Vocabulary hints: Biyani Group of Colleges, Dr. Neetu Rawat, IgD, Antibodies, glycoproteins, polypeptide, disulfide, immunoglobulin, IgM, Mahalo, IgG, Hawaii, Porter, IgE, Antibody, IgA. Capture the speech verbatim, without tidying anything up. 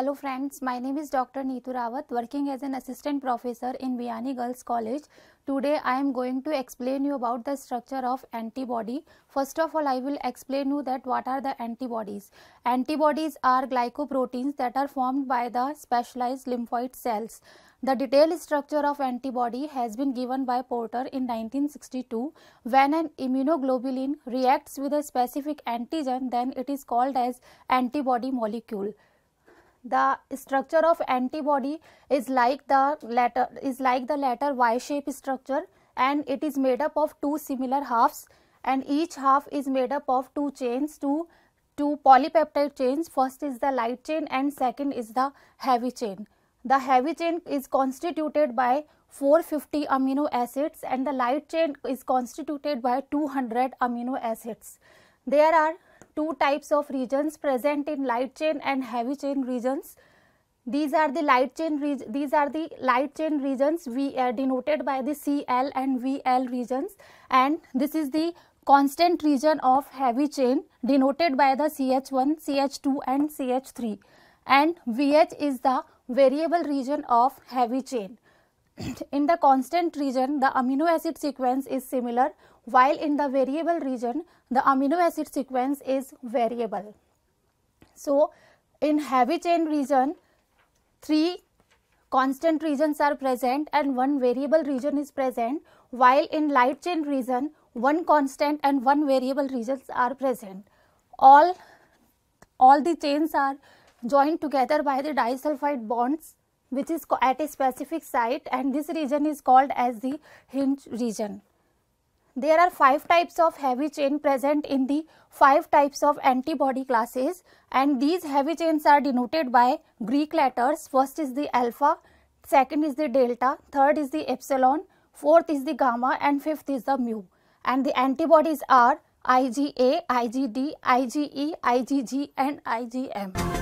Hello friends, my name is Doctor Neetu Rawat, working as an assistant professor in Biyani Girls College. Today I am going to explain you about the structure of antibody. First of all, I will explain you that what are the antibodies. Antibodies are glycoproteins that are formed by the specialized lymphoid cells. The detailed structure of antibody has been given by Porter in nineteen sixty-two. When an immunoglobulin reacts with a specific antigen, then it is called as antibody molecule. The structure of antibody is like the letter is like the letter Y-shaped structure, and it is made up of two similar halves, and each half is made up of two chains, two two polypeptide chains. First is the light chain and second is the heavy chain. The heavy chain is constituted by four hundred fifty amino acids and the light chain is constituted by two hundred amino acids. There are two types of regions present in light chain and heavy chain regions. These are the light chain these are the light chain regions we are denoted by the C L and V L regions, and this is the constant region of heavy chain denoted by the C H one, C H two and C H three, and V H is the variable region of heavy chain. In the constant region, the amino acid sequence is similar, while in the variable region, the amino acid sequence is variable. So, in heavy chain region, three constant regions are present and one variable region is present, while in light chain region, one constant and one variable regions are present. All, all the chains are joined together by the disulfide bonds, which is at a specific site, and this region is called as the hinge region. There are five types of heavy chain present in the five types of antibody classes, and these heavy chains are denoted by Greek letters. First is the alpha, second is the delta, third is the epsilon, fourth is the gamma and fifth is the mu. And the antibodies are IgA, IgD, IgE, IgG and I G M.